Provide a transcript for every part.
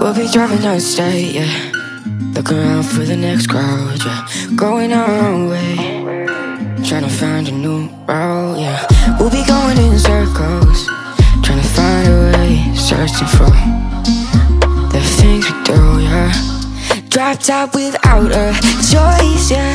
We'll be driving down the state, yeah. Look around for the next crowd, yeah. Going our own way, trying to find a new route, yeah. We'll be going in circles, trying to find a way, searching for the things we do, yeah. Drop top without a choice, yeah.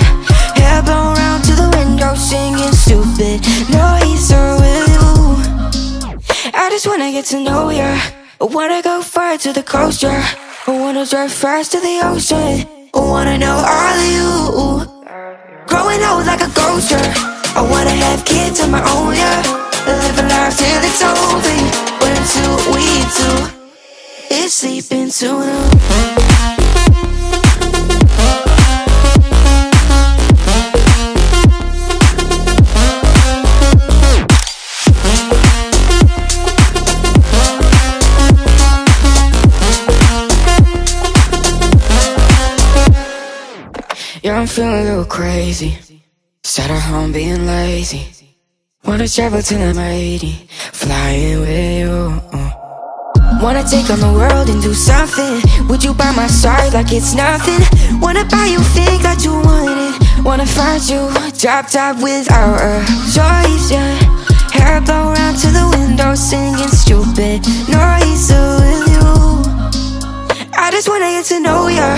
Hair blown round to the window, singing stupid noise with you. I just wanna get to know ya, I wanna go far to the coast, yeah. I wanna drive fast to the ocean, I wanna know all of you. Growing old like a ghost, yeah. I wanna have kids on my own, yeah. Live a life till it's over, but until we do, it's sleeping sooner. Yeah, I'm feeling a little crazy. Sat at home being lazy. Wanna travel till I'm 80, flying with you. Wanna take on the world and do something. Would you buy my side like it's nothing? Wanna buy you things that you wanted. Wanna find you, drop top without a choice, yeah. Hair blow round to the window, singing stupid noise with you. I just wanna get to know ya,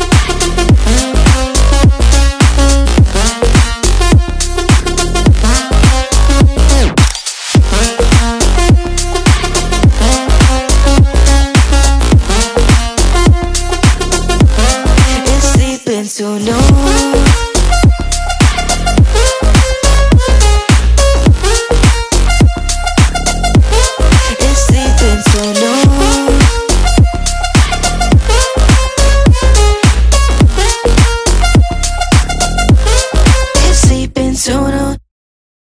So no.